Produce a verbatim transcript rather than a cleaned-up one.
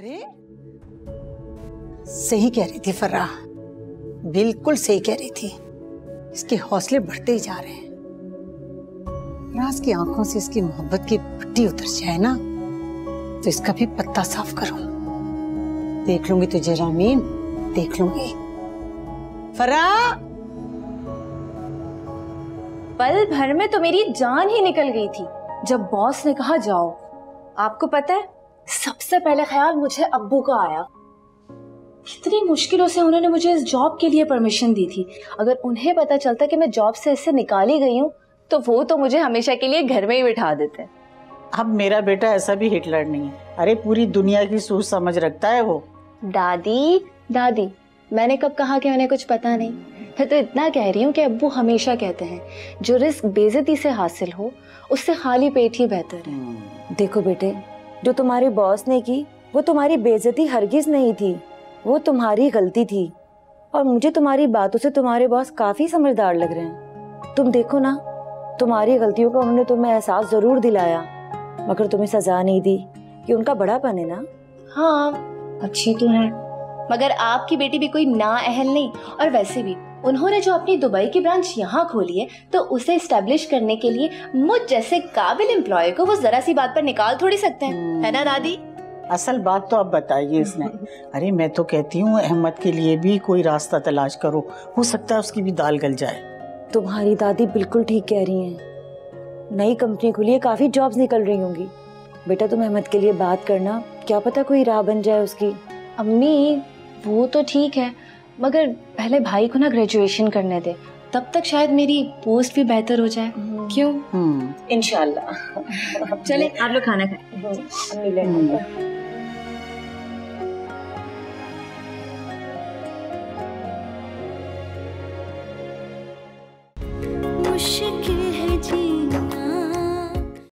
अरे सही कह रही थी फर्राह, बिल्कुल सही कह रही थी। इसके हौसले बढ़ते ही जा रहे हैं। राज की आंखों से इसकी मोहब्बत की पट्टी उतर जाए ना तो इसका भी पत्ता साफ करूं। देख लूंगी तुझे रामीन, देख लूंगी। फर्राह, पल भर में तो मेरी जान ही निकल गई थी जब बॉस ने कहा जाओ। आपको पता है सबसे पहले ख्याल मुझे अब्बू का आया। इतनी मुश्किलों से उन्होंने मुझे इस जॉब के लिए परमिशन दी थी। अगर उन्हें पता चलता कि मैं जॉब से इससे निकाली गई हूँ तो वो तो मुझे हमेशा के लिए घर में ही बिठा देते। अब मेरा बेटा ऐसा भी हिटलर नहीं है। अरे पूरी दुनिया की सोच समझ रखता है वो। दादी दादी मैंने कब कहा कि उन्हें कुछ पता नहीं। मैं तो इतना कह रही हूँ कि अब्बू हमेशा कहते हैं जो रिस्क बेइज्जती से हासिल हो उससे खाली पेट ही बेहतर है। देखो बेटे, जो तुम्हारे बॉस ने की वो तुम्हारी बेइज्जती हरगिज नहीं थी, वो तुम्हारी गलती थी। और मुझे तुम्हारी बातों से तुम्हारे बॉस काफी समझदार लग रहे हैं। तुम देखो ना, तुम्हारी गलतियों का उन्होंने तुम्हें एहसास जरूर दिलाया मगर तुम्हें सजा नहीं दी। ये उनका बड़ापन है ना। हाँ अच्छी तो है मगर आपकी बेटी भी कोई नाअहल नहीं। और वैसे भी उन्होंने जो अपनी दुबई की ब्रांच यहाँ खोली है तो उसे इस्टेब्लिश करने के लिए मुझ जैसे काबिल एम्प्लॉय को वो जरा सी बात पर निकाल थोड़ी सकते हैं, है ना दादी। असल बात तो आप बताइए इसने। अरे मैं तो कहती हूँ अहमद के लिए भी कोई रास्ता तलाश करो, हो सकता है उसकी भी दाल गल जाए। तुम्हारी दादी बिल्कुल ठीक कह रही हैं। नई कंपनी खुली है, काफी जॉब्स निकल रही होंगी। बेटा तुम अहमद के लिए बात करना, क्या पता कोई राह बन जाए उसकी। अम्मी वो तो ठीक है मगर पहले भाई को ना ग्रेजुएशन करने दे, तब तक शायद मेरी पोस्ट भी बेहतर हो जाए। क्यों? इंशाल्लाह। चले आप लोग खाना खाएं। मुश्किल है जी।